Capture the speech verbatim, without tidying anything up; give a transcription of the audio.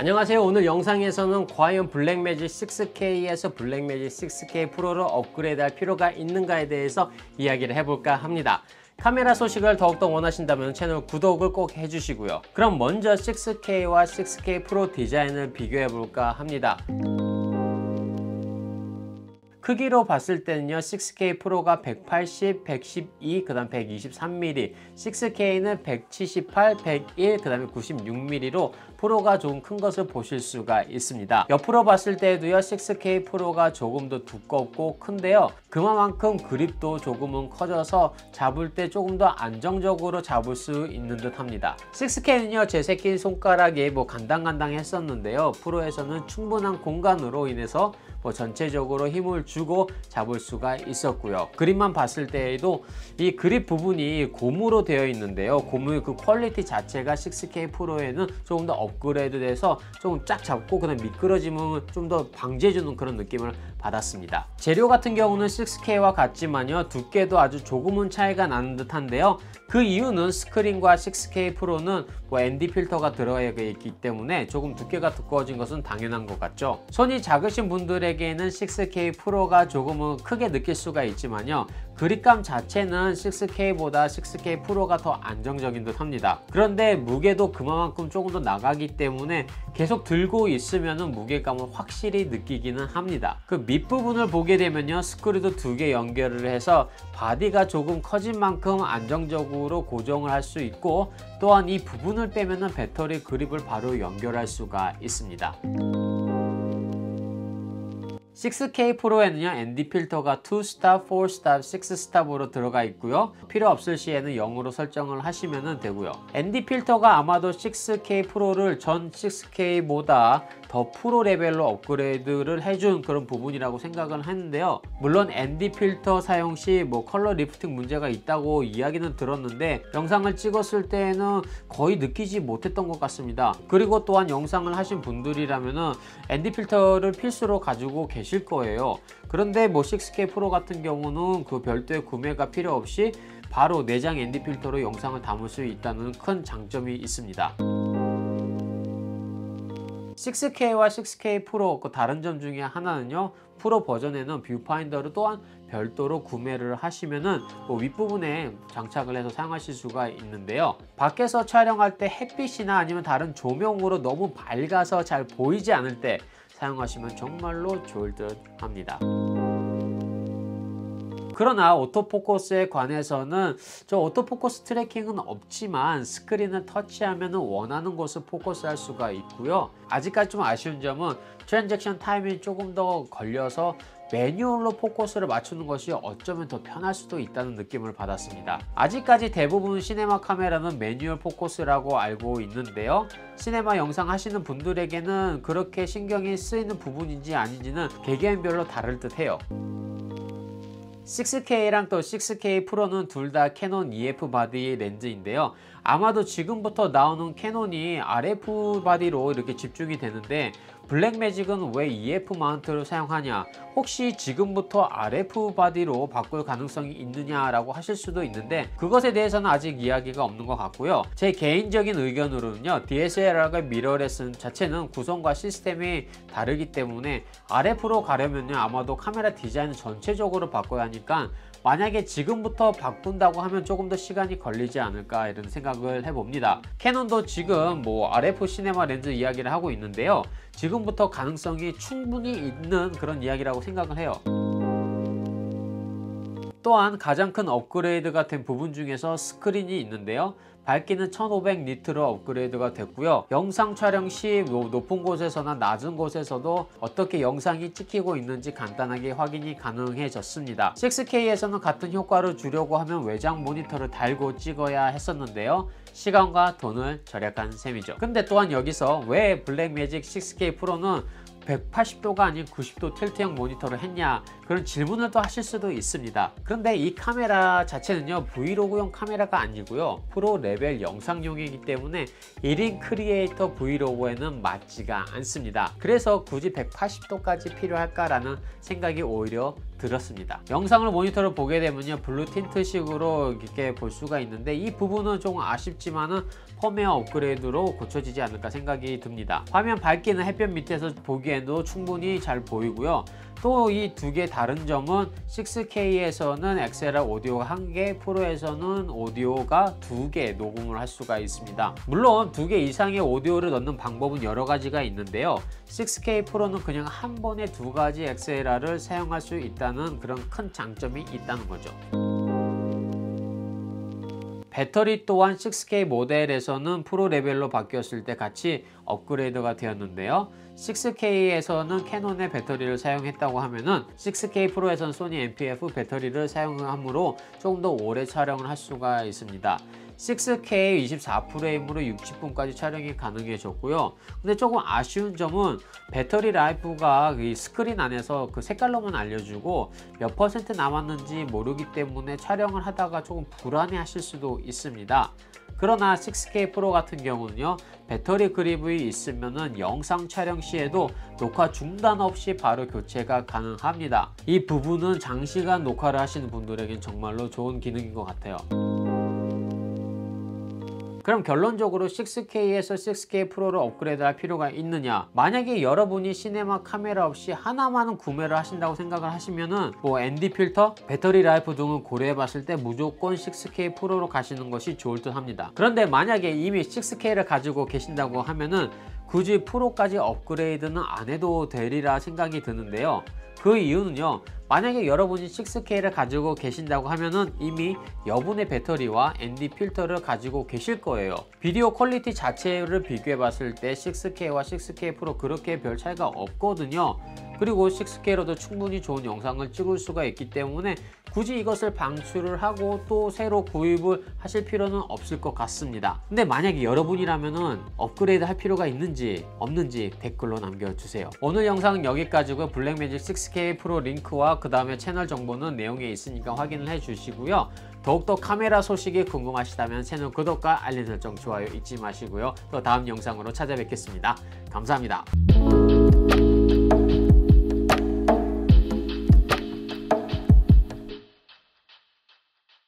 안녕하세요. 오늘 영상에서는 과연 블랙매직 식스 케이에서 블랙매직 식스 케이 프로로 업그레이드할 필요가 있는가에 대해서 이야기를 해볼까 합니다. 카메라 소식을 더욱더 원하신다면 채널 구독을 꼭 해주시고요. 그럼 먼저 식스 케이와 식스 케이 프로 디자인을 비교해볼까 합니다. 크기로 봤을 때는요, 식스 케이 프로가 백팔십, 백십이, 그 다음 백이십삼 밀리미터, 식스 케이는 백칠십팔, 백일, 그 다음에 구십육 밀리미터로 프로가 좀 큰 것을 보실 수가 있습니다. 옆으로 봤을 때도요, 식스 케이 프로가 조금 더 두껍고 큰데요, 그만큼 그립도 조금은 커져서 잡을 때 조금 더 안정적으로 잡을 수 있는 듯 합니다. 식스 케이는요 제 새끼 손가락이 뭐 간당간당 했었는데요, 프로에서는 충분한 공간으로 인해서 뭐 전체적으로 힘을 주고 잡을 수가 있었고요. 그립만 봤을 때에도 이 그립 부분이 고무로 되어 있는데요, 고무의 그 퀄리티 자체가 식스 케이 프로에는 조금 더 업그레이드 돼서 조금 쫙 잡고 그다음 미끄러짐을 좀 더 방지해주는 그런 느낌을 받았습니다. 재료 같은 경우는 식스 케이와 같지만요, 두께도 아주 조금은 차이가 나는 듯한데요, 그 이유는 스크린과 식스 케이 프로는 뭐 엔디 필터가 들어가 있기 때문에 조금 두께가 두꺼워진 것은 당연한 것 같죠. 손이 작으신 분들에게는 식스 케이 프로가 조금은 크게 느낄 수가 있지만요, 그립감 자체는 식스 케이보다 식스 케이 프로가 더 안정적인 듯 합니다. 그런데 무게도 그만큼 조금 더 나가기 때문에 계속 들고 있으면 무게감을 확실히 느끼기는 합니다. 그 밑부분을 보게 되면요, 스크류도 두 개 연결을 해서 바디가 조금 커진 만큼 안정적으로 고정을 할 수 있고, 또한 이 부분을 빼면 배터리 그립을 바로 연결할 수가 있습니다. 식스 케이 프로에는요 엔디 필터가 투 스탑, 포 스탑, 식스 스탑으로 들어가 있고요, 필요 없을 시에는 영으로 설정을 하시면 되고요. 엔디 필터가 아마도 식스 케이 프로를 전 식스 케이보다 더 프로 레벨로 업그레이드를 해준 그런 부분이라고 생각을 했는데요, 물론 엔디 필터 사용 시 뭐 컬러 리프팅 문제가 있다고 이야기는 들었는데 영상을 찍었을 때는 거의 느끼지 못했던 것 같습니다. 그리고 또한 영상을 하신 분들이라면은 엔디 필터를 필수로 가지고 계실 거예요. 그런데 뭐 식스 케이 프로 같은 경우는 그 별도의 구매가 필요 없이 바로 내장 엔디 필터로 영상을 담을 수 있다는 큰 장점이 있습니다. 식스 케이와 식스 케이 프로 그 다른 점 중에 하나는요, 프로 버전에는 뷰파인더를 또한 별도로 구매를 하시면은 뭐 윗부분에 장착을 해서 사용하실 수가 있는데요, 밖에서 촬영할 때 햇빛이나 아니면 다른 조명으로 너무 밝아서 잘 보이지 않을 때 사용하시면 정말로 좋을 듯 합니다. 그러나 오토포커스에 관해서는 저 오토포커스 트래킹은 없지만 스크린을 터치하면 원하는 곳을 포커스할 수가 있고요, 아직까지 좀 아쉬운 점은 트랜잭션 타이밍이 조금 더 걸려서 매뉴얼로 포커스를 맞추는 것이 어쩌면 더 편할 수도 있다는 느낌을 받았습니다. 아직까지 대부분 시네마 카메라는 매뉴얼 포커스라고 알고 있는데요, 시네마 영상 하시는 분들에게는 그렇게 신경이 쓰이는 부분인지 아닌지는 개개인별로 다를 듯 해요. 식스 케이랑 또 식스 케이 프로는 둘 다 캐논 이에프 바디 렌즈인데요, 아마도 지금부터 나오는 캐논이 알에프 바디로 이렇게 집중이 되는데 블랙매직은 왜 이에프 마운트를 사용하냐, 혹시 지금부터 알에프 바디로 바꿀 가능성이 있느냐 라고 하실 수도 있는데 그것에 대해서는 아직 이야기가 없는 것 같고요, 제 개인적인 의견으로는요 디에스엘알과 미러레스 자체는 구성과 시스템이 다르기 때문에 알에프로 가려면요 아마도 카메라 디자인을 전체적으로 바꿔야 하니까 만약에 지금부터 바꾼다고 하면 조금 더 시간이 걸리지 않을까 이런 생각을 해봅니다. 캐논도 지금 뭐 알에프 시네마 렌즈 이야기를 하고 있는데요, 지금부터 가능성이 충분히 있는 그런 이야기라고 생각을 해요. 또한 가장 큰 업그레이드가 된 부분 중에서 스크린이 있는데요, 밝기는 천오백 니트로 업그레이드가 됐고요, 영상 촬영 시 높은 곳에서나 낮은 곳에서도 어떻게 영상이 찍히고 있는지 간단하게 확인이 가능해졌습니다. 식스 케이에서는 같은 효과를 주려고 하면 외장 모니터를 달고 찍어야 했었는데요, 시간과 돈을 절약한 셈이죠. 근데 또한 여기서 왜 블랙매직 식스 케이 프로는 백팔십 도가 아닌 구십 도 틸트형 모니터를 했냐 그런 질문을 또 하실 수도 있습니다. 그런데 이 카메라 자체는요 브이로그용 카메라가 아니고요 프로 레벨 영상용이기 때문에 일 인 크리에이터 브이로그에는 맞지가 않습니다. 그래서 굳이 백팔십 도까지 필요할까 라는 생각이 오히려 들었습니다. 영상을 모니터로 보게 되면요 블루 틴트 식으로 이렇게 볼 수가 있는데 이 부분은 조금 아쉽지만은 펌웨어 업그레이드로 고쳐지지 않을까 생각이 듭니다. 화면 밝기는 햇볕 밑에서 보기에도 충분히 잘 보이고요. 또 이 두 개 다른 점은 식스 케이에서는 엑스엘알 오디오가 한 개, 프로에서는 오디오가 두 개 녹음을 할 수가 있습니다. 물론 두 개 이상의 오디오를 넣는 방법은 여러 가지가 있는데요. 식스 케이 프로는 그냥 한 번에 두 가지 엑스엘알을 사용할 수 있다는 그런 큰 장점이 있다는 거죠. 배터리 또한 식스 케이 모델에서는 프로 레벨로 바뀌었을 때 같이 업그레이드가 되었는데요. 식스 케이에서는 캐논의 배터리를 사용했다고 하면은 식스 케이 프로에서는 소니 엔 피 에프 배터리를 사용하므로 조금 더 오래 촬영을 할 수가 있습니다. 식스 케이 이십사 프레임으로 육십 분까지 촬영이 가능해졌고요. 근데 조금 아쉬운 점은 배터리 라이프가 이 스크린 안에서 그 색깔로만 알려주고 몇 퍼센트 남았는지 모르기 때문에 촬영을 하다가 조금 불안해 하실 수도 있습니다. 그러나 식스 케이 프로 같은 경우는요 배터리 그립이 있으면은 영상 촬영 시에도 녹화 중단 없이 바로 교체가 가능합니다. 이 부분은 장시간 녹화를 하시는 분들에겐 정말로 좋은 기능인 것 같아요. 그럼 결론적으로 식스 케이에서 식스 케이 프로를 업그레이드할 필요가 있느냐? 만약에 여러분이 시네마 카메라 없이 하나만 구매를 하신다고 생각을 하시면은 뭐 엔 디 필터, 배터리 라이프 등을 고려해봤을 때 무조건 식스 케이 프로로 가시는 것이 좋을 듯 합니다. 그런데 만약에 이미 식스 케이를 가지고 계신다고 하면은 굳이 프로까지 업그레이드는 안 해도 되리라 생각이 드는데요. 그 이유는요. 만약에 여러분이 식스 케이를 가지고 계신다고 하면은 이미 여분의 배터리와 엔 디 필터를 가지고 계실 거예요. 비디오 퀄리티 자체를 비교해 봤을 때 식스 케이와 식스 케이 프로 그렇게 별 차이가 없거든요. 그리고 식스 케이로도 충분히 좋은 영상을 찍을 수가 있기 때문에 굳이 이것을 방출을 하고 또 새로 구입을 하실 필요는 없을 것 같습니다. 근데 만약에 여러분이라면은 업그레이드 할 필요가 있는지 없는지 댓글로 남겨주세요. 오늘 영상은 여기까지고요. 블랙매직 식스 케이 프로 링크와 그 다음에 채널 정보는 내용에 있으니까 확인을 해주시고요. 더욱더 카메라 소식이 궁금하시다면 채널 구독과 알림 설정, 좋아요 잊지 마시고요. 또 다음 영상으로 찾아뵙겠습니다. 감사합니다.